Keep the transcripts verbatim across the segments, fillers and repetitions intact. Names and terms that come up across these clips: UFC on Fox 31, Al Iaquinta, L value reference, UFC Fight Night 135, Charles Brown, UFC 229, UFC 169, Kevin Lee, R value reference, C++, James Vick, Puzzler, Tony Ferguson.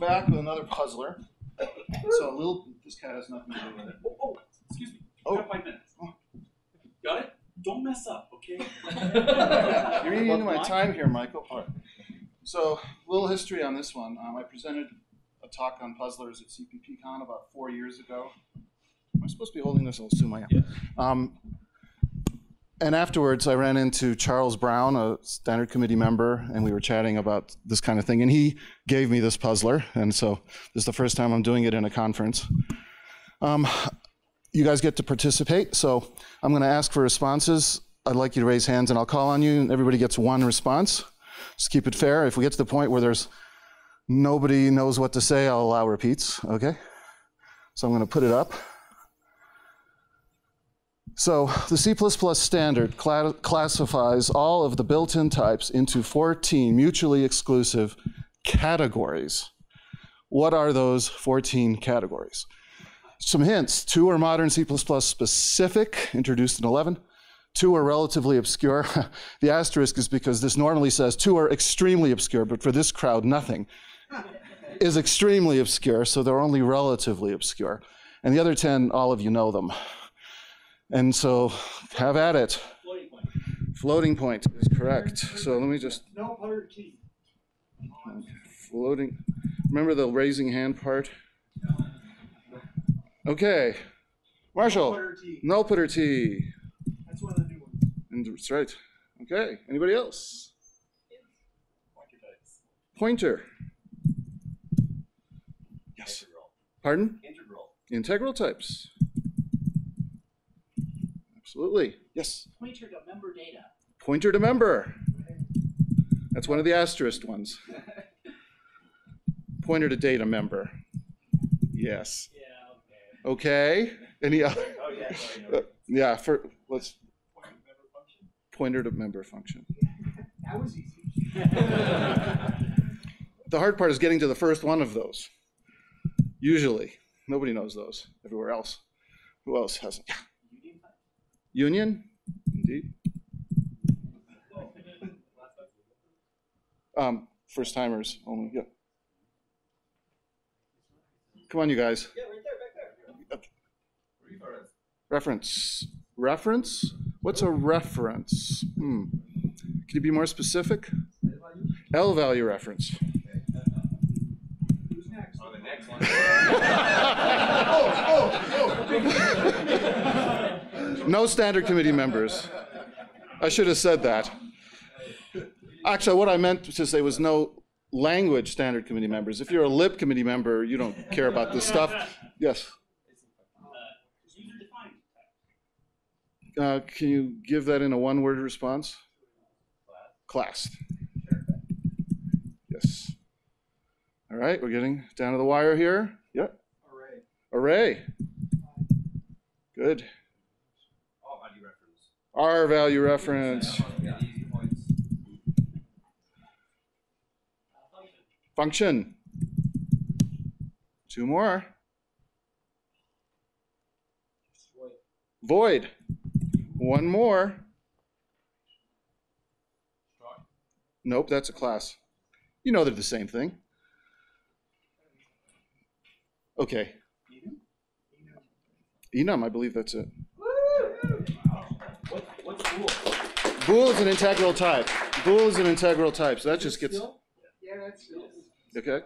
back with another puzzler. So a little, this cat has nothing to do with it. Oh, oh excuse me. Oh. I have five minutes. Oh. Got it? Don't mess up, okay? You're eating into my time here, Michael. All right. So a little history on this one. Um, I presented a talk on puzzlers at C P P Con about four years ago. Am I supposed to be holding this? I'll assume I am. Yeah. Um, and afterwards, I ran into Charles Brown, a standard committee member, and we were chatting about this kind of thing. And he gave me this puzzler. And so this is the first time I'm doing it in a conference. Um, you guys get to participate. So I'm going to ask for responses. I'd like you to raise hands, and I'll call on you. And everybody gets one response. Just keep it fair. If we get to the point where there's nobody knows what to say, I'll allow repeats. OK? So I'm going to put it up. So the C plus plus standard cl- classifies all of the built-in types into fourteen mutually exclusive categories. What are those fourteen categories? Some hints. Two are modern C plus plus specific, introduced in eleven. Two are relatively obscure. The asterisk is because this normally says two are extremely obscure, but for this crowd, nothing is extremely obscure, so they're only relatively obscure. And the other ten, all of you know them. And so, have at it. Floating point. Floating point is correct. So let me just. No player key. Floating. Remember the raising hand part? OK. Marshall. Nullptr T. That's one of the new ones. And that's right. OK. Anybody else? Pointer. Yes. Integral. Pardon? Integral. Integral types. Absolutely. Yes? Pointer to member data. Pointer to member. That's one of the asterisk ones. Pointer to data member. Yes. Yeah, okay. Okay. Any other? Oh, yeah. Sorry, no. uh, yeah, for, let's. Pointer to member function. Pointer to member function. That was easy. The hard part is getting to the first one of those. Usually. Nobody knows those everywhere else. Who else hasn't? Union, indeed. Um, first timers only. Yeah. Come on, you guys. Yeah, right there, back there. Okay. Reference. Reference. Reference. What's a reference? Hmm. Can you be more specific? L value, L value reference. Who's next? Oh, the next one. Oh, oh, oh. No standard committee members. I should have said that. Actually, what I meant to say was no language standard committee members. If you're a lib committee member, you don't care about this stuff. Yes? Uh, can you give that in a one-word response? Class. Yes. All right, we're getting down to the wire here. Yep. Array. Array. Good. R value reference. Function. Two more. Void. One more. Nope, that's a class. You know they're the same thing. Okay. Enum, I believe that's it. Bool is an integral type. Bool is an integral type, so that just gets. Yeah, that's it. Okay.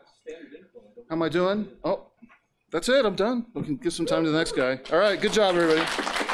How am I doing? Oh, that's it. I'm done. We can give some time to the next guy. All right. Good job, everybody.